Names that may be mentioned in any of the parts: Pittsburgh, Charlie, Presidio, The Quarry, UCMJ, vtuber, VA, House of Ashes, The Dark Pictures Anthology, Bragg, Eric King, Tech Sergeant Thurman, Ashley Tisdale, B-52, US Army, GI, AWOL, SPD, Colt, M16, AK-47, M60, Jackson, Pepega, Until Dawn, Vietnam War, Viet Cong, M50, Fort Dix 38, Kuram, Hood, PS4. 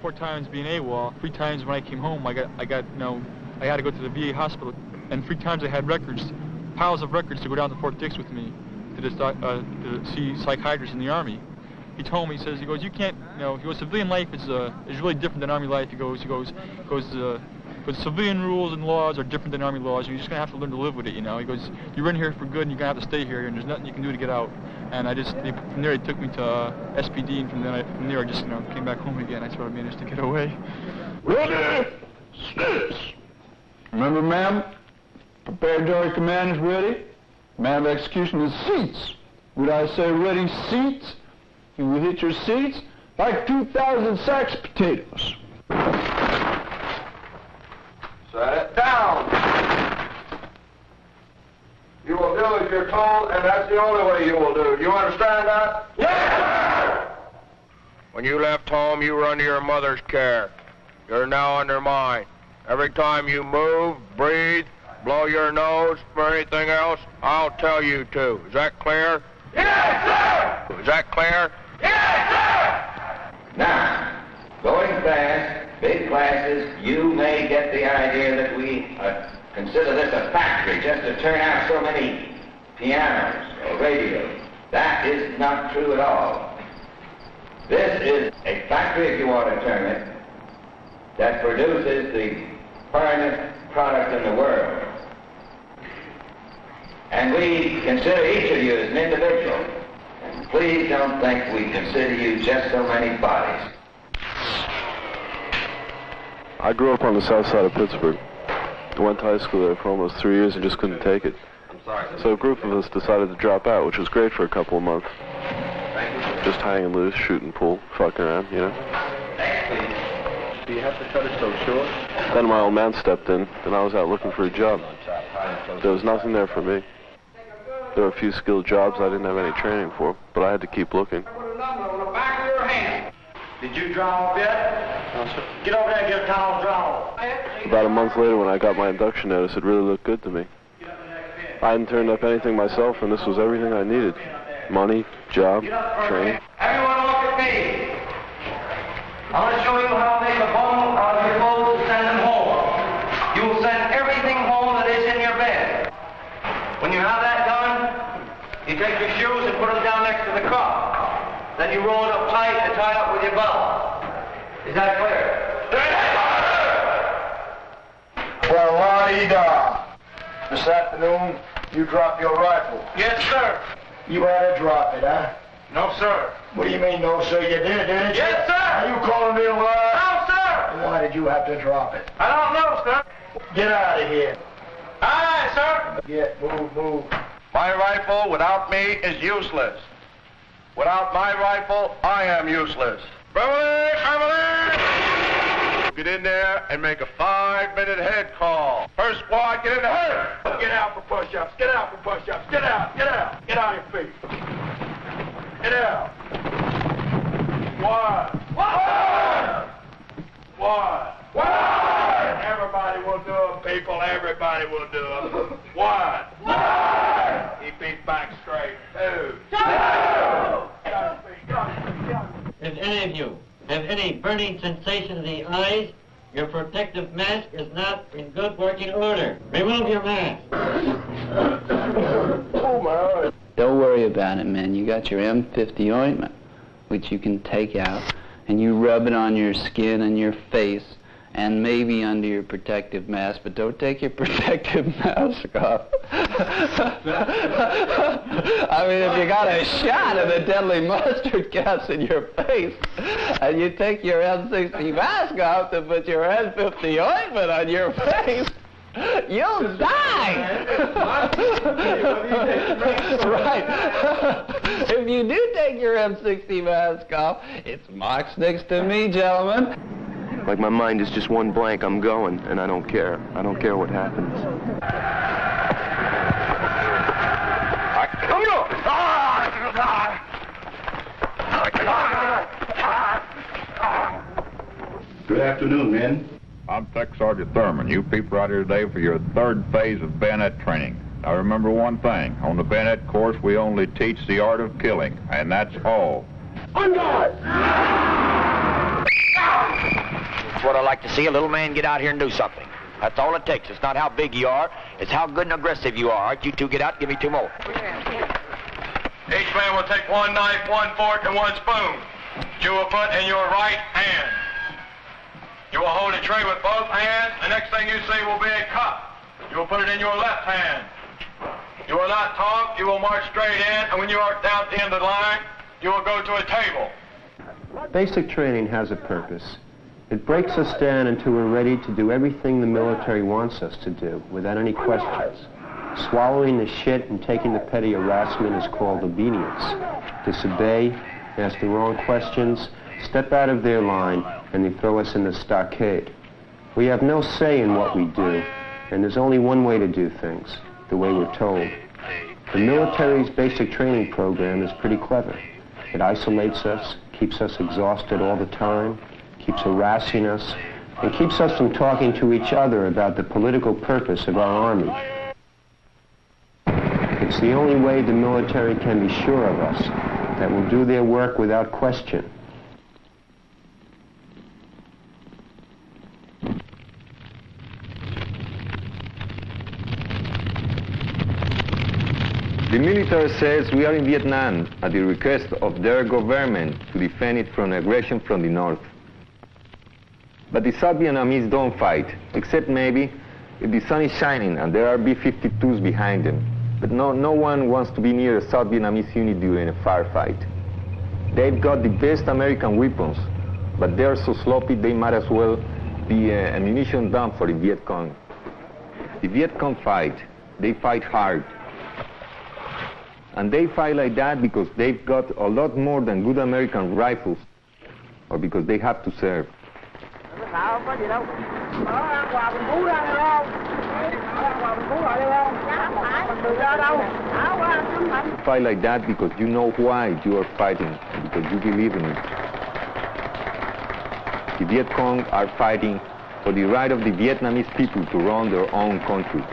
4 times being AWOL, 3 times when I came home, I had to go to the VA hospital, and 3 times I had records, piles of records to go down to Fort Dix with me to see psychiatrists in the Army. He told me, he says, he goes, you can't, he goes, civilian life is really different than Army life. He goes, civilian rules and laws are different than Army laws. You're just going to have to learn to live with it, He goes, you're in here for good, and you're going to have to stay here, and there's nothing you can do to get out. And from there, he took me to SPD, and from there, I just, came back home again. I sort of managed to get away. Ready, six. Remember, ma'am, preparatory command is ready. Command of execution is seats. Would I say ready, seats? You will hit your seats like 2,000 sacks of potatoes. Set down. You will do as you're told, and that's the only way you will do. You understand that? Yes, sir! When you left home, you were under your mother's care. You're now under mine. Every time you move, breathe, blow your nose, or anything else, I'll tell you to. Is that clear? Yes, sir! Is that clear? Yes, sir! Now, going fast, big classes, you may get the idea that we consider this a factory just to turn out so many pianos or radios. That is not true at all. This is a factory, if you want to term it, that produces the finest product in the world. And we consider each of you as an individual. And please don't think we consider you just so many bodies. I grew up on the south side of Pittsburgh. I went to high school there for almost 3 years and just couldn't take it. So a group of us decided to drop out, which was great for a couple of months. Just hanging loose, shooting pool, fucking around, Do you have to cut it so short? Then my old man stepped in, and I was out looking for a job. There was nothing there for me. There were a few skilled jobs I didn't have any training for, but I had to keep looking. Did you draw up yet? No, sir. Get over there and get a towel and draw. About a month later, when I got my induction notice, it really looked good to me. I hadn't turned up anything myself, and this was everything I needed. Money, job, training. Everyone look at me. I want to show you how they perform on your goals to send them home. You will send everything home that is in your bed. When you have that done, you take your shoes and put them down next to the car. Then you roll it up tight and tie it up with your belt. Is that clear? Well, la-dee-da. This afternoon, you dropped your rifle. Yes, sir. You had to drop it, huh? No, sir. What do you mean, no, sir? You did, didn't you? Yes, sir. Are you calling me a liar? No, sir. Why did you have to drop it? I don't know, sir. Get out of here. Aye, sir. Get, move. My rifle without me is useless. Without my rifle, I am useless. Beverly! Get in there and make a 5-minute head call. First squad, get in the herd. Get out for push-ups. Get out for push-ups. Get out. Get out. Get out of your feet. Get out. One. Everybody will do it, people. Everybody will do it. One. He beat back straight. Two. If any of you have any burning sensation in the eyes, your protective mask is not in good working order. Remove your mask. Oh, my eyes. Don't worry about it, man. You got your M50 ointment, which you can take out, and you rub it on your skin and your face, and maybe under your protective mask, but don't take your protective mask off. I mean, if you got a shot of the deadly mustard gas in your face, and you take your M60 mask off to put your M50 ointment on your face, you'll die! Right. If you do take your M60 mask off, it's Mox next to me, gentlemen. Like my mind is just one blank, I'm going, and I don't care. I don't care what happens. Good afternoon, men. I'm Tech Sergeant Thurman. You people out here today for your 3rd phase of bayonet training. Now remember one thing, on the bayonet course we only teach the art of killing, and that's all. Unguard! what I like to see, a little man get out here and do something. That's all it takes. It's not how big you are. It's how good and aggressive you are. All right, you two get out. Give me two more. Each man will take one knife, one fork, and one spoon. You will put in your right hand. You will hold a tray with both hands. The next thing you see will be a cup. You will put it in your left hand. You will not talk. You will march straight in. And when you are down at the end of the line, you will go to a table. Basic training has a purpose. It breaks us down until we're ready to do everything the military wants us to do, without any questions. Swallowing the shit and taking the petty harassment is called obedience. Disobey, ask the wrong questions, step out of their line, and they throw us in the stockade. We have no say in what we do, and there's only one way to do things, the way we're told. The military's basic training program is pretty clever. It isolates us, keeps us exhausted all the time, keeps harassing us, and keeps us from talking to each other about the political purpose of our army. It's the only way the military can be sure of us, that we'll do their work without question. The military says we are in Vietnam at the request of their government to defend it from aggression from the north. But the South Vietnamese don't fight, except maybe if the sun is shining and there are B-52s behind them. But no one wants to be near a South Vietnamese unit during a firefight. They've got the best American weapons, but they're so sloppy they might as well be ammunition dump for the Viet Cong. The Viet Cong fight. They fight hard. And they fight like that because they've got a lot more than good American rifles, or because they have to serve. Fight like that because you know why you are fighting, because you believe in it. The Viet Cong are fighting for the right of the Vietnamese people to run their own country.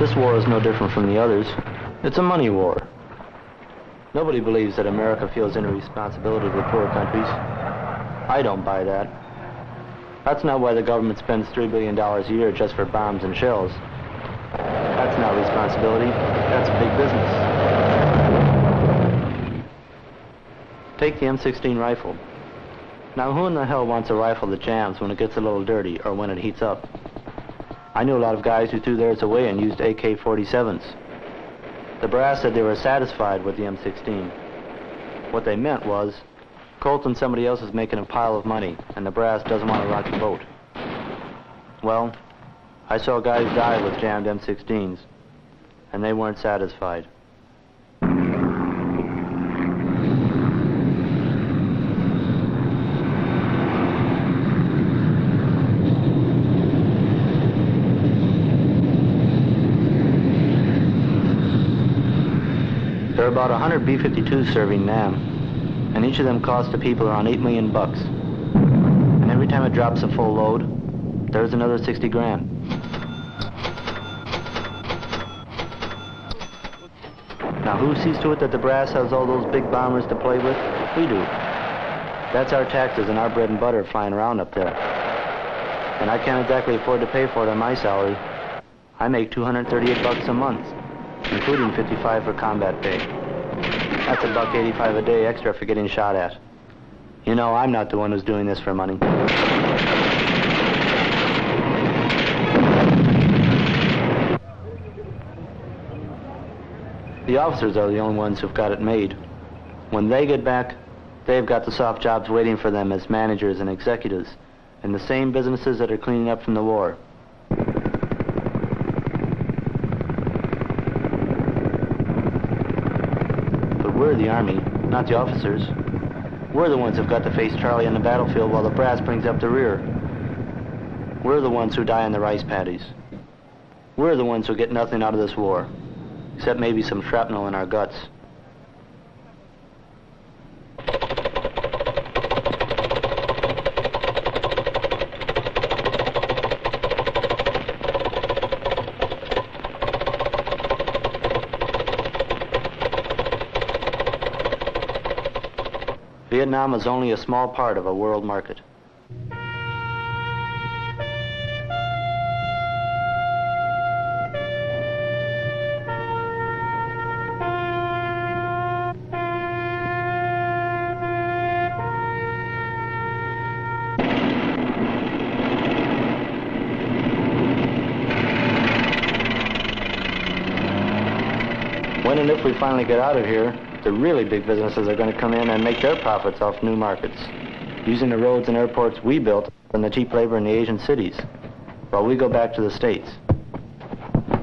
This war is no different from the others. It's a money war. Nobody believes that America feels any responsibility to the poor countries. I don't buy that. That's not why the government spends $3 billion a year just for bombs and shells. That's not responsibility. That's big business. Take the M16 rifle. Now who in the hell wants a rifle that jams when it gets a little dirty or when it heats up? I knew a lot of guys who threw theirs away and used AK-47s. The brass said they were satisfied with the M16. What they meant was, Colt and somebody else is making a pile of money, and the brass doesn't want to rock the boat. Well, I saw guys die with jammed M16s, and they weren't satisfied. About 100 B-52s serving now, and each of them costs the people around $8 million bucks. And every time it drops a full load, there's another 60 grand. Now who sees to it that the brass has all those big bombers to play with? We do. That's our taxes and our bread and butter flying around up there. And I can't exactly afford to pay for it on my salary. I make $238 a month, including 55 for combat pay. That's $1.85 a day extra for getting shot at. You know, I'm not the one who's doing this for money. The officers are the only ones who've got it made. When they get back, they've got the soft jobs waiting for them as managers and executives in the same businesses that are cleaning up from the war. The Army, not the officers. We're the ones who've got to face Charlie on the battlefield while the brass brings up the rear. We're the ones who die in the rice paddies. We're the ones who get nothing out of this war, except maybe some shrapnel in our guts. Vietnam is only a small part of a world market. When and if we finally get out of here, the really big businesses are going to come in and make their profits off new markets, using the roads and airports we built and the cheap labor in the Asian cities, while we go back to the States.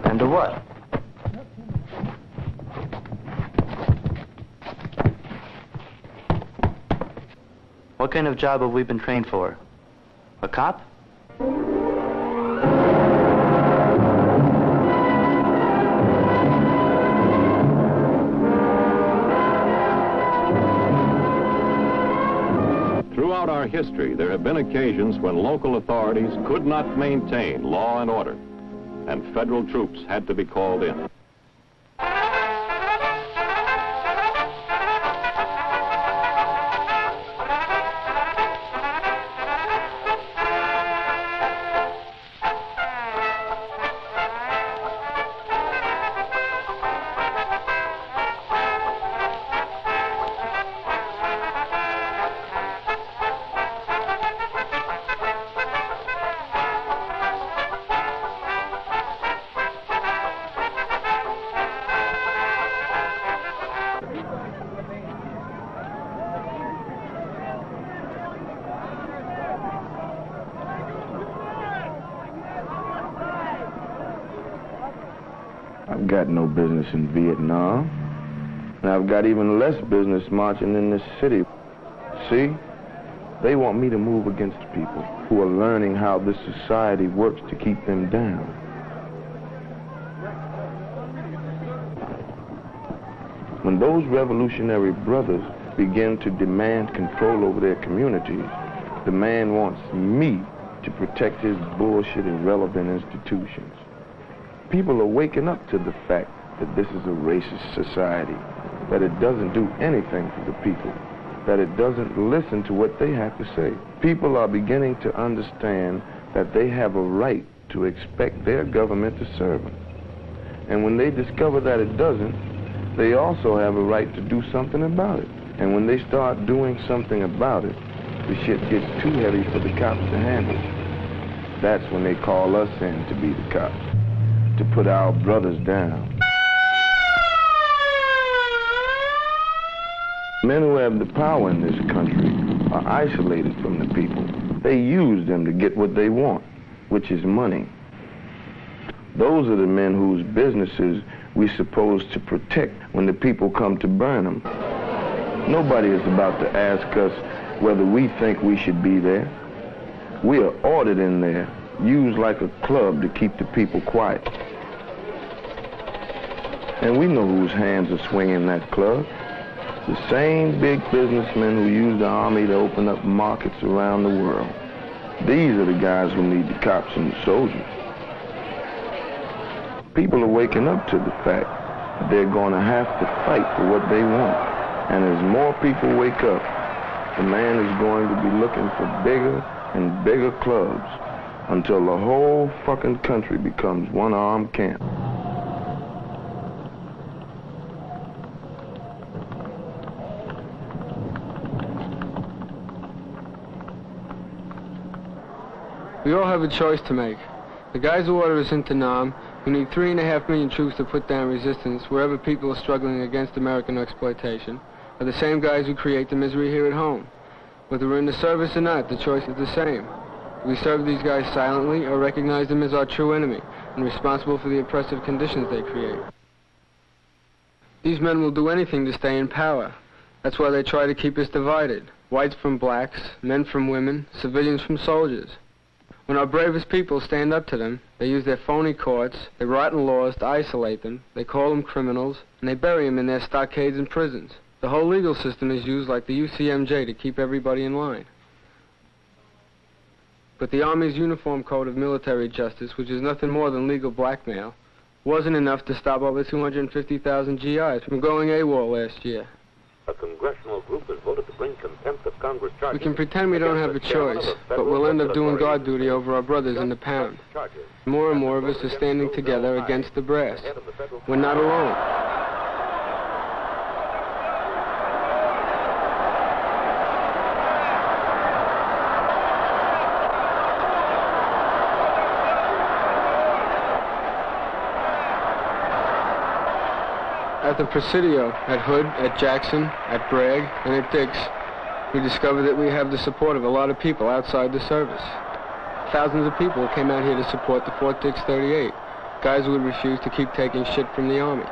And to what? What kind of job have we been trained for? A cop? Throughout our history, there have been occasions when local authorities could not maintain law and order, and federal troops had to be called in. I've got no business in Vietnam, and I've got even less business marching in this city. See, they want me to move against people who are learning how this society works to keep them down. When those revolutionary brothers begin to demand control over their communities, the man wants me to protect his bullshit irrelevant institutions. People are waking up to the fact that this is a racist society, that it doesn't do anything for the people, that it doesn't listen to what they have to say. People are beginning to understand that they have a right to expect their government to serve them. And when they discover that it doesn't, they also have a right to do something about it. And when they start doing something about it, the shit gets too heavy for the cops to handle. That's when they call us in to be the cops, to put our brothers down. Men who have the power in this country are isolated from the people. They use them to get what they want, which is money. Those are the men whose businesses we're supposed to protect when the people come to burn them. Nobody is about to ask us whether we think we should be there. We are ordered in there, used like a club to keep the people quiet. And we know whose hands are swinging that club. The same big businessmen who used the army to open up markets around the world. These are the guys who need the cops and the soldiers. People are waking up to the fact that they're going to have to fight for what they want. And as more people wake up, the man is going to be looking for bigger and bigger clubs, until the whole fucking country becomes one armed camp. We all have a choice to make. The guys who order us into Nam, we need 3.5 million troops to put down resistance wherever people are struggling against American exploitation, are the same guys who create the misery here at home. Whether we're in the service or not, the choice is the same. We serve these guys silently or recognize them as our true enemy and responsible for the oppressive conditions they create. These men will do anything to stay in power. That's why they try to keep us divided. Whites from blacks, men from women, civilians from soldiers. When our bravest people stand up to them, they use their phony courts, their rotten laws to isolate them, they call them criminals, and they bury them in their stockades and prisons. The whole legal system is used like the UCMJ to keep everybody in line. But the Army's Uniform Code of Military Justice, which is nothing more than legal blackmail, wasn't enough to stop over 250,000 GIs from going AWOL last year. A congressional group has voted to bring contempt of Congress charges. We can pretend we don't have a choice, but we'll end up doing guard duty over our brothers in the pound. More and more of us are standing together against the brass. We're not alone. At the Presidio, at Hood, at Jackson, at Bragg, and at Dix, we discovered that we have the support of a lot of people outside the service. Thousands of people came out here to support the Fort Dix 38, guys who would refuse to keep taking shit from the Army.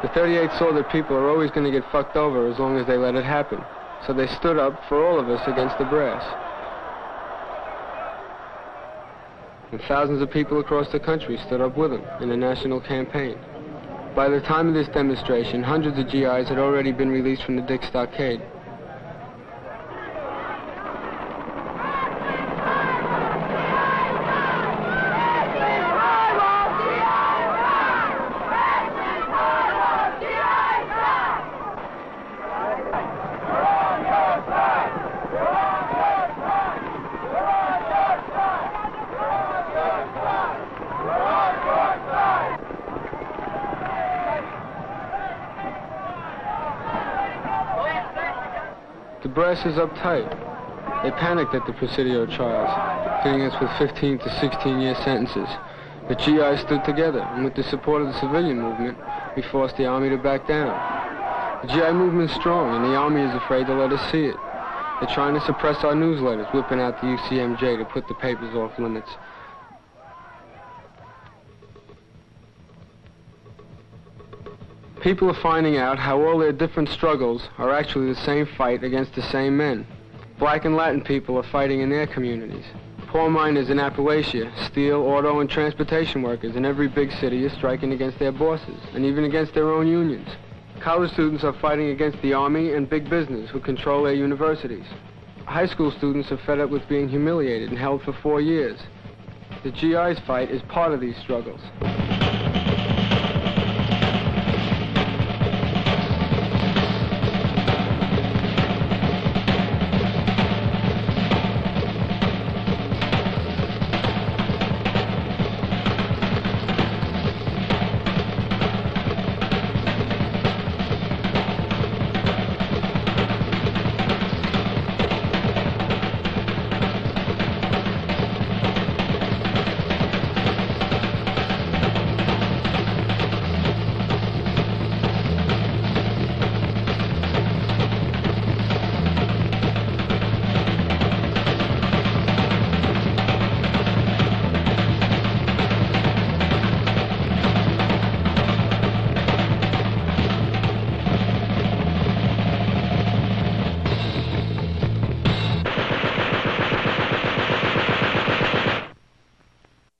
The 38 saw that people are always going to get fucked over as long as they let it happen, so they stood up for all of us against the brass. And thousands of people across the country stood up with them in a national campaign. By the time of this demonstration, hundreds of GIs had already been released from the Dix stockade. The brass is uptight. They panicked at the Presidio trials, hitting us with 15 to 16-year sentences. The GIs stood together, and with the support of the civilian movement, we forced the Army to back down. The GI movement is strong, and the Army is afraid to let us see it. They're trying to suppress our newsletters, whipping out the UCMJ to put the papers off limits. People are finding out how all their different struggles are actually the same fight against the same men. Black and Latin people are fighting in their communities. Poor miners in Appalachia, steel, auto, and transportation workers in every big city are striking against their bosses and even against their own unions. College students are fighting against the Army and big business who control their universities. High school students are fed up with being humiliated and held for 4 years. The GI's fight is part of these struggles.